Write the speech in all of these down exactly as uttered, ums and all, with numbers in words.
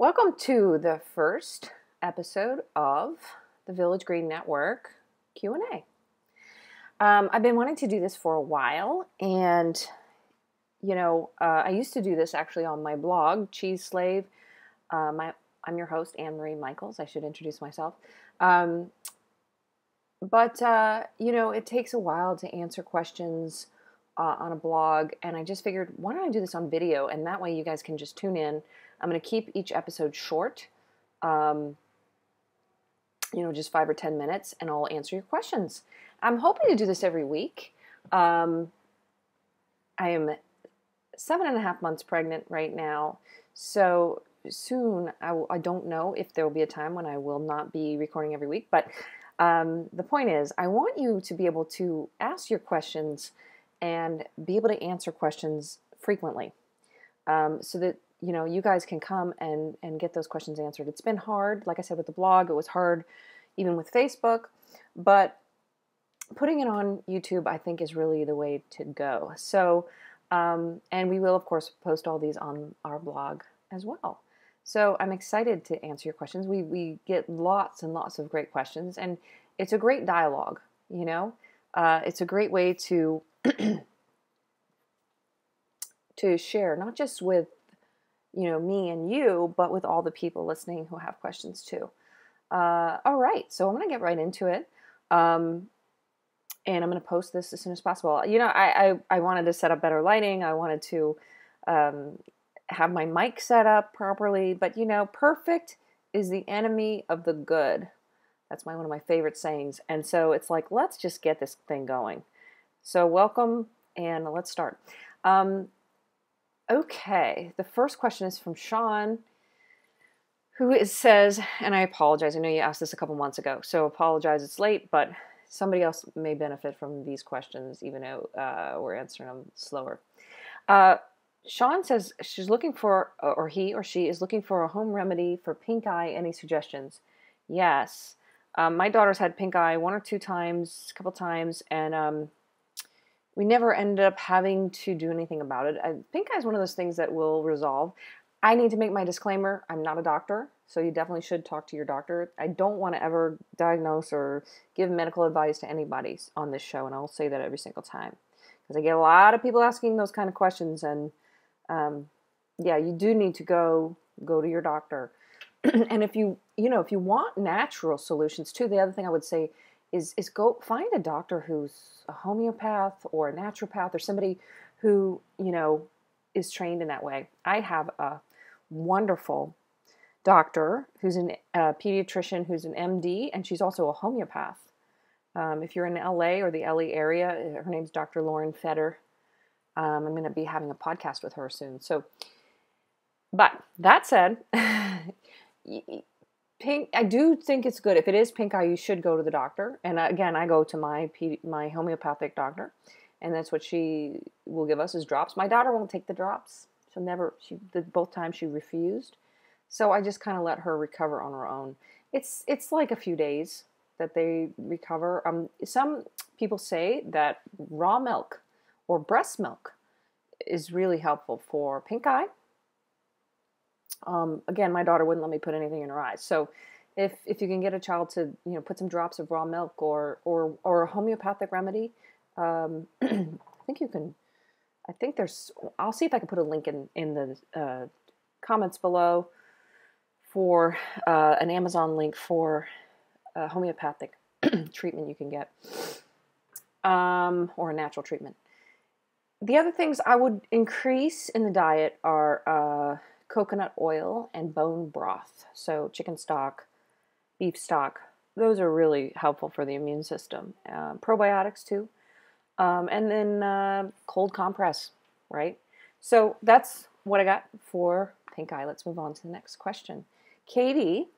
Welcome to the first episode of the Village Green Network Q and A. Um, I've been wanting to do this for a while, and you know, uh, I used to do this actually on my blog, Cheese Slave. Uh, my, I'm your host, Anne-Marie Michaels. I should introduce myself. Um, but, uh, you know, it takes a while to answer questions uh, on a blog, and I just figured, why don't I do this on video, and that way you guys can just tune in. I'm going to keep each episode short, um, you know, just five or ten minutes, and I'll answer your questions. I'm hoping to do this every week. Um, I am seven and a half months pregnant right now, so soon I, will, I don't know if there will be a time when I will not be recording every week, but um, the point is I want you to be able to ask your questions and be able to answer questions frequently, um, so that you know, you guys can come and, and get those questions answered. It's been hard. Like I said, with the blog, it was hard even with Facebook, but putting it on YouTube, I think, is really the way to go. So, um, and we will, of course, post all these on our blog as well. So I'm excited to answer your questions. We, we get lots and lots of great questions, and it's a great dialogue, you know. Uh, it's a great way to, to share, not just with you know, me and you, but with all the people listening who have questions too. Uh, all right. So I'm going to get right into it. Um, and I'm going to post this as soon as possible. You know, I, I, I wanted to set up better lighting. I wanted to, um, have my mic set up properly, but you know, perfect is the enemy of the good. That's my, one of my favorite sayings. And so it's like, let's just get this thing going. So welcome, and let's start. Um, Okay, the first question is from Sean, who is, says, and I apologize, I know you asked this a couple months ago, so apologize, it's late, but somebody else may benefit from these questions, even though uh, we're answering them slower. Uh, Sean says she's looking for, or he or she is looking for a home remedy for pink eye. Any suggestions? Yes. Um, my daughter's had pink eye one or two times, a couple times, and um, we never ended up having to do anything about it. I, pink eye is one of those things that will resolve. I need to make my disclaimer. I'm not a doctor, so you definitely should talk to your doctor. I don't want to ever diagnose or give medical advice to anybody on this show, and I'll say that every single time, because I get a lot of people asking those kind of questions, and um, yeah, you do need to go go to your doctor. And if you, you know, if you want natural solutions too, the other thing I would say is, is go find a doctor who's a homeopath or a naturopath or somebody who, you know, is trained in that way. I have a wonderful doctor who's an, a pediatrician who's an M D, and she's also a homeopath. Um, if you're in L A or the L A area, her name's Doctor Lauren Fetter. Um, I'm going to be having a podcast with her soon. So, but that said, pink, I do think it's good. If it is pink eye, you should go to the doctor. And again, I go to my my homeopathic doctor, and that's what she will give us, is drops. My daughter won't take the drops. She'll never, she, the, both times she refused. So I just kind of let her recover on her own. It's, it's like a few days that they recover. Um, some people say that raw milk or breast milk is really helpful for pink eye. Um, again, my daughter wouldn't let me put anything in her eyes. So if, if you can get a child to, you know, put some drops of raw milk or, or, or a homeopathic remedy, um, I think you can, I think there's, I'll see if I can put a link in, in the, uh, comments below for, uh, an Amazon link for, uh, homeopathic treatment you can get, um, or a natural treatment. The other things I would increase in the diet are, uh, coconut oil and bone broth. So chicken stock, beef stock, those are really helpful for the immune system. Uh, probiotics too. Um, and then uh, cold compress, right? So that's what I got for pink eye. Let's move on to the next question. Katie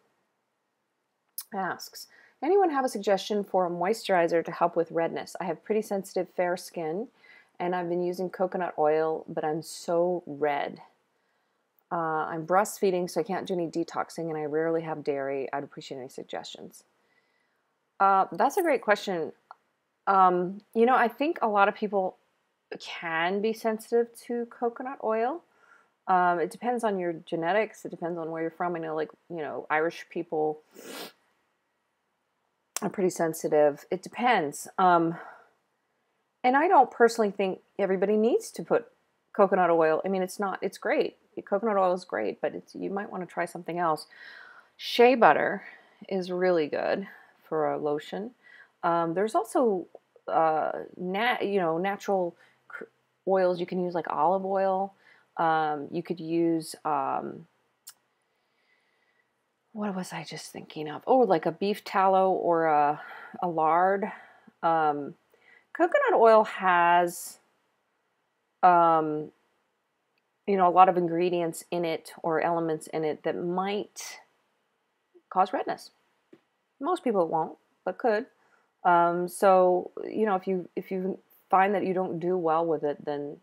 asks, anyone have a suggestion for a moisturizer to help with redness? I have pretty sensitive fair skin, and I've been using coconut oil, but I'm so red. Uh, I'm breastfeeding, so I can't do any detoxing, and I rarely have dairy. I'd appreciate any suggestions. Uh, that's a great question. Um, you know, I think a lot of people can be sensitive to coconut oil. Um, it depends on your genetics. It depends on where you're from. I know, like, you know, Irish people are pretty sensitive. It depends. Um, and I don't personally think everybody needs to put coconut oil. I mean, it's not, it's great. Coconut oil is great, but it's, you might want to try something else. Shea butter is really good for a lotion. Um, there's also, uh, nat you know, natural oils you can use, like olive oil. Um, you could use, um, what was I just thinking of? Oh, like a beef tallow or a, a lard. Um, coconut oil has, um, you know, a lot of ingredients in it or elements in it that might cause redness. Most people won't, but could. Um, so, you know, if you, if you find that you don't do well with it, then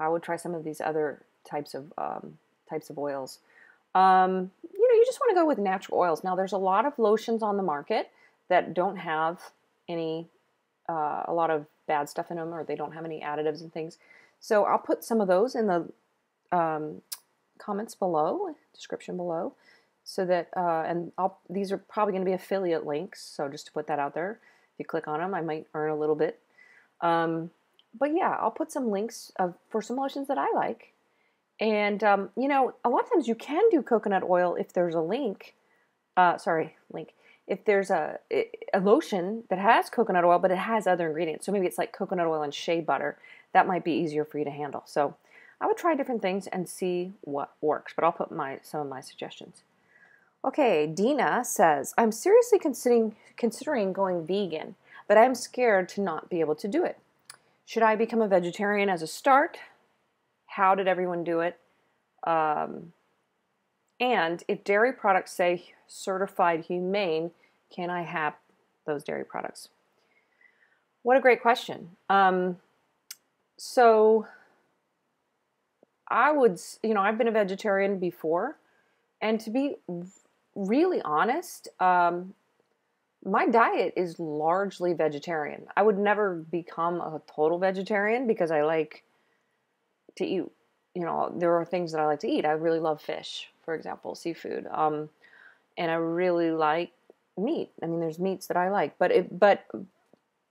I would try some of these other types of, um, types of oils. Um, you know, you just want to go with natural oils. Now, there's a lot of lotions on the market that don't have any, uh, a lot of bad stuff in them, or they don't have any additives and things. So I'll put some of those in the um, comments below, description below, so that, uh, and I'll, these are probably going to be affiliate links, so just to put that out there. If you click on them, I might earn a little bit. Um, but yeah, I'll put some links of, for some lotions that I like. And, um, you know, a lot of times you can do coconut oil if there's a link, uh, sorry, link, if there's a, a lotion that has coconut oil, but it has other ingredients. So maybe it's like coconut oil and shea butter. That might be easier for you to handle. So I would try different things and see what works, but I'll put my, some of my suggestions. Okay, Dina says, I'm seriously considering, considering going vegan, but I'm scared to not be able to do it. Should I become a vegetarian as a start? How did everyone do it? Um, and if dairy products say certified humane, can I have those dairy products? What a great question. Um, so I would, you know, I've been a vegetarian before, and to be really honest, um, my diet is largely vegetarian. I would never become a total vegetarian because I like to eat, you know, there are things that I like to eat. I really love fish, for example, seafood. Um, and I really like meat. I mean, there's meats that I like, but it, but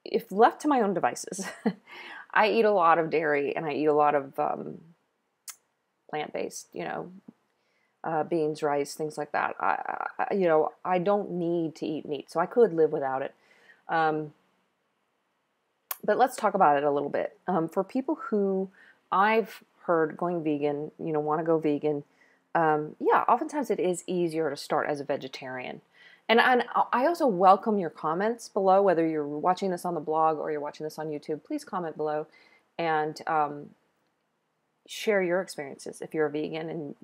if left to my own devices, I eat a lot of dairy and I eat a lot of, um, plant-based, you know, Uh, beans, rice, things like that. I, I, you know, I don't need to eat meat, so I could live without it. Um, but let's talk about it a little bit. Um, for people who I've heard going vegan, you know, want to go vegan, um, yeah, oftentimes it is easier to start as a vegetarian. And, and I also welcome your comments below, whether you're watching this on the blog or you're watching this on YouTube. Please comment below and um, share your experiences if you're a vegan and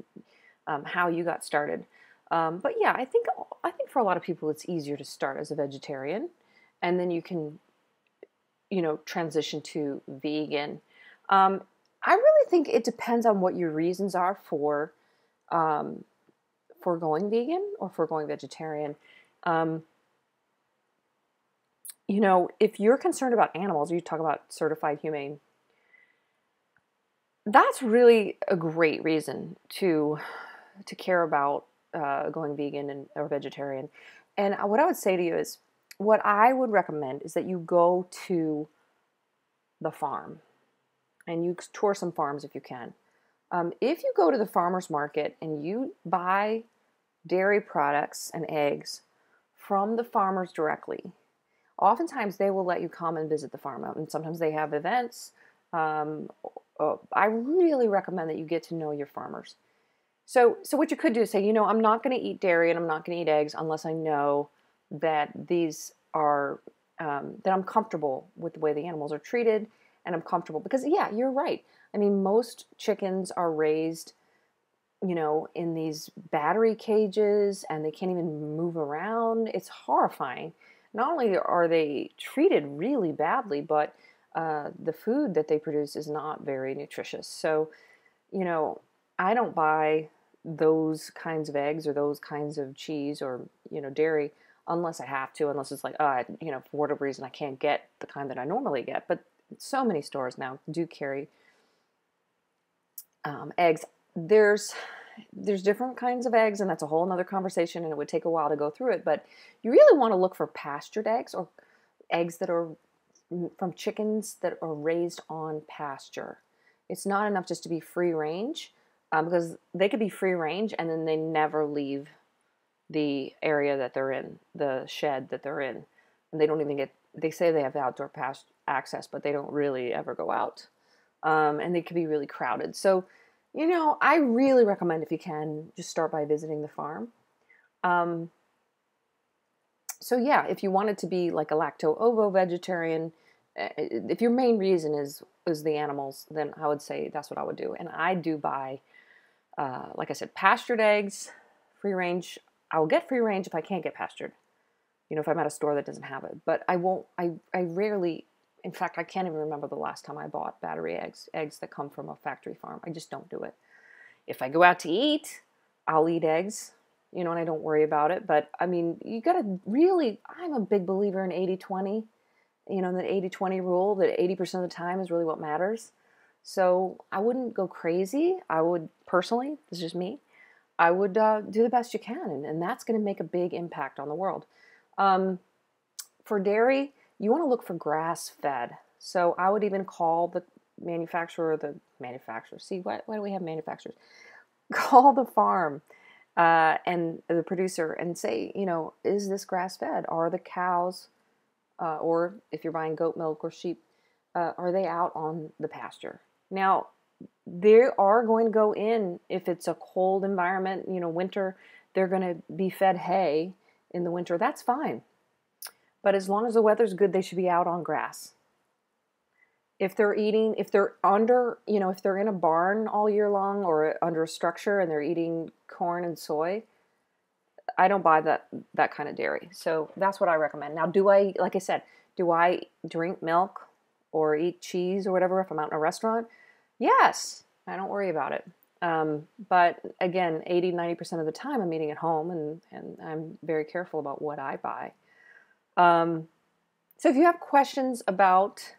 Um, how you got started. Um, but yeah, I think, I think for a lot of people, it's easier to start as a vegetarian and then you can, you know, transition to vegan. Um, I really think it depends on what your reasons are for, um, for going vegan or for going vegetarian. Um, you know, if you're concerned about animals, you talk about certified humane, that's really a great reason to to care about uh, going vegan and, or vegetarian. And what I would say to you is, what I would recommend is that you go to the farm and you tour some farms if you can. Um, if you go to the farmer's market and you buy dairy products and eggs from the farmers directly, oftentimes they will let you come and visit the farm. And sometimes they have events. Um, oh, I really recommend that you get to know your farmers. So, so what you could do is say, you know, I'm not going to eat dairy and I'm not going to eat eggs unless I know that these are, um, that I'm comfortable with the way the animals are treated and I'm comfortable because yeah, you're right. I mean, most chickens are raised, you know, in these battery cages and they can't even move around. It's horrifying. Not only are they treated really badly, but, uh, the food that they produce is not very nutritious. So, you know, I don't buy those kinds of eggs or those kinds of cheese or, you know, dairy unless I have to, unless it's like, uh, you know, for whatever reason, I can't get the kind that I normally get. But so many stores now do carry um, eggs. There's there's different kinds of eggs, and that's a whole nother conversation, and it would take a while to go through it, but you really want to look for pastured eggs or eggs that are from chickens that are raised on pasture. It's not enough just to be free range, um, because they could be free range and then they never leave the area that they're in, the shed that they're in. And they don't even get, they say they have outdoor past access, but they don't really ever go out. Um, and they could be really crowded. So, you know, I really recommend, if you can, just start by visiting the farm. Um, so yeah, if you wanted to be like a lacto-ovo vegetarian, if your main reason is, is the animals, then I would say that's what I would do. And I do buy, uh, like I said, pastured eggs, free range. I will get free range if I can't get pastured. You know, if I'm at a store that doesn't have it, but I won't, I, I rarely, in fact, I can't even remember the last time I bought battery eggs, eggs that come from a factory farm. I just don't do it. If I go out to eat, I'll eat eggs, you know, and I don't worry about it. But I mean, you gotta really, I'm a big believer in eighty twenty, you know, that eighty twenty rule, that eighty percent of the time is really what matters. So I wouldn't go crazy. I would personally, this is just me, I would uh, do the best you can. And, and that's going to make a big impact on the world. Um, for dairy, you want to look for grass-fed. So I would even call the manufacturer, the manufacturer, see, why, why do we have manufacturers? Call the farm uh, and the producer and say, you know, is this grass-fed? Are the cows, uh, or if you're buying goat milk or sheep, uh, are they out on the pasture? Now, they are going to go in if it's a cold environment, you know, winter, they're going to be fed hay in the winter. That's fine. But as long as the weather's good, they should be out on grass. If they're eating, if they're under, you know, if they're in a barn all year long or under a structure and they're eating corn and soy, I don't buy that, that kind of dairy. So that's what I recommend. Now, do I, like I said, do I drink milk or eat cheese or whatever if I'm out in a restaurant? Yes, I don't worry about it. Um, but again, eighty, ninety percent of the time I'm eating at home, and, and I'm very careful about what I buy. Um, so if you have questions about,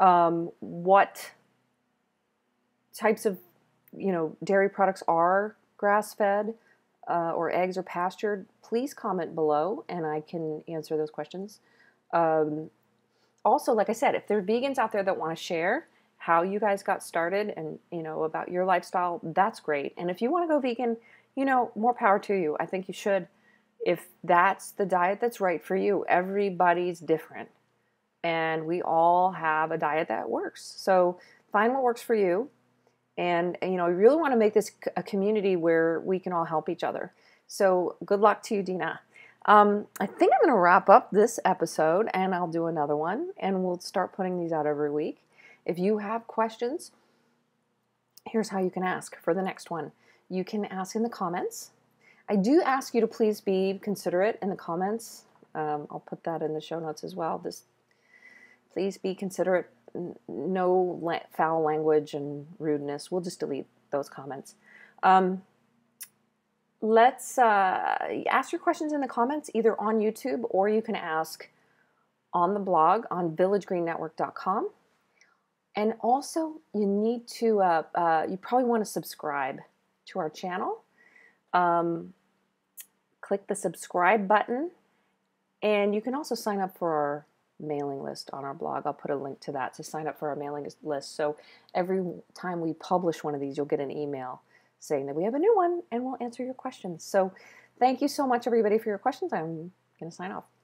um, what types of, you know, dairy products are grass-fed, uh, or eggs are pastured, please comment below and I can answer those questions. Um, also, like I said, if there are vegans out there that want to share how you guys got started and, you know, about your lifestyle, that's great. And if you want to go vegan, you know, more power to you. I think you should, if that's the diet that's right for you. Everybody's different and we all have a diet that works. So find what works for you. And, you know, you really want to make this a community where we can all help each other. So good luck to you, Dina. Um, I think I'm going to wrap up this episode and I'll do another one, and we'll start putting these out every week. If you have questions, here's how you can ask for the next one. You can ask in the comments. I do ask you to please be considerate in the comments. Um, I'll put that in the show notes as well. Just please be considerate. No la foul language and rudeness. We'll just delete those comments. Um, let's uh, ask your questions in the comments, either on YouTube, or you can ask on the blog on village green network dot com. And also, you need to, uh, uh, you probably want to subscribe to our channel. Um, click the subscribe button. And you can also sign up for our mailing list on our blog. I'll put a link to that to sign up for our mailing list. So every time we publish one of these, you'll get an email saying that we have a new one and we'll answer your questions. So thank you so much, everybody, for your questions. I'm going to sign off.